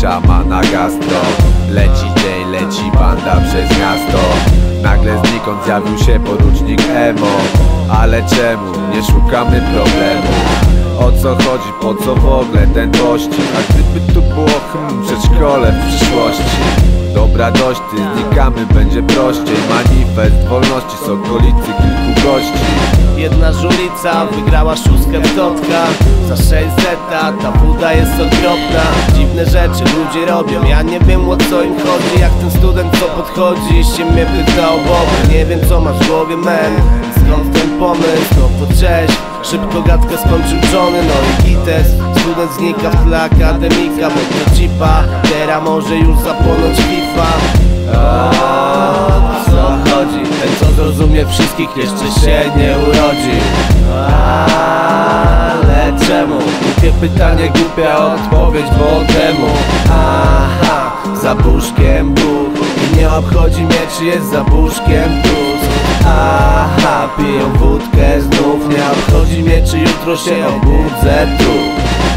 szamana gastro. Leci dzień, leci banda przez miasto. Nagle znikąd zjawił się porucznik Emo. Ale czemu? Nie szukamy problemu. O co chodzi? Po co w ogóle ten pościg? A gdyby tu było przedszkole w przyszłości. Dobra, dość ty, znikamy, będzie prościej. Manifest wolności z okolicy kilku gości. Jedna żulica wygrała szóstkę w totka. Za 600, ta buda jest okropna. Dziwne rzeczy ludzie robią, ja nie wiem o co im chodzi. Jak ten student co podchodzi, się mnie pyta o Boga. Nie wiem co masz w głowie, man, skąd ten pomysł? No to cześć, szybko gadkę skończył Johnny. No i gites, student znika w tle akademika. Bo to cipa, teraz może już zapłonąć FIFA. O co chodzi? Ten co zrozumie wszystkich jeszcze się nie urodzi. Ale czemu? Głupie pytanie, głupia odpowiedź, bo temu. Aha, za puszkiem Bóg. I nie obchodzi mnie czy jest za puszkiem Tusk. Aha, piją wódkę znów. Nie obchodzi mnie czy jutro się obudzę tu.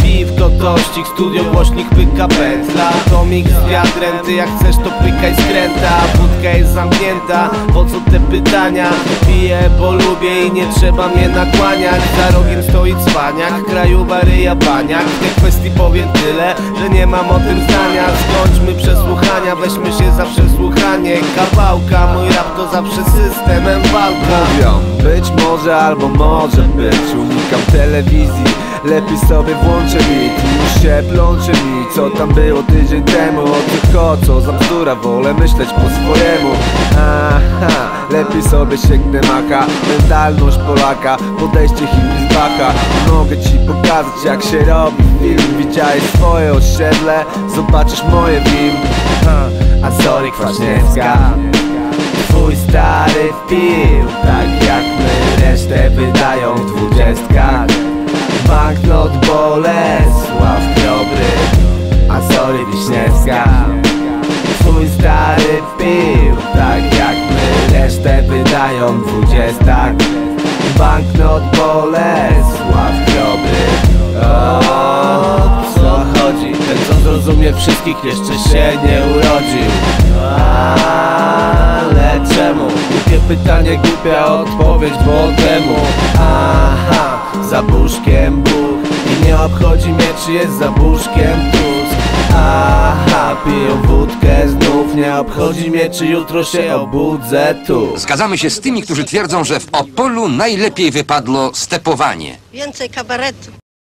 Piwko, tościk, studio, głośnik, pyka pętla. Tomik z wiatrem, ty jak chcesz to pykaj skręta. Wódka jest zamknięta, po co te pytania? Piję, bo lubię i nie trzeba mnie nakłaniać. Za rogiem stoi cwaniak, krajowa ryja baniak. W tej kwestii powiem tyle, że nie mam o tym zdania. Skończmy przesłuchania, weźmy się za przesłuchanie kawałka. Mój rap to zawsze systemem walka. Mówią, być może albo może być. Unikam telewizji, lepiej sobie włączę bit, już się plączę mi. Co tam było tydzień temu? Tylko co za bzdura, wolę myśleć po swojemu. Aha, lepiej sobie sięgnę maka. Mentalność Polaka, podejście Chin z Bacha. Mogę ci pokazać jak się robi film. Widziałeś swoje osiedle, zobaczysz moje film. Azory Kwaśniewska, twój stary wpił, tak jak my resztę wydają w dwudziestkach. Banknot Bolesław Krobry, Azory Wiśniewska. Twój stary pił, tak jak my resztę wydają w dwudziestak. Banknot Bolesław Krobry. O co chodzi? Ten co zrozumie wszystkich jeszcze się nie urodził. Ale czemu? Głupie pytanie, głupia odpowiedź, bo temu. Aha, za puszkiem Bóg. I nie obchodzi mnie czy jest za puszkiem Tusk. Aha, piją wódkę znów. Nie obchodzi mnie czy jutro się obudzę tu. Zgadzamy się z tymi, którzy twierdzą, że w Opolu najlepiej wypadło stepowanie. Więcej kabaretu.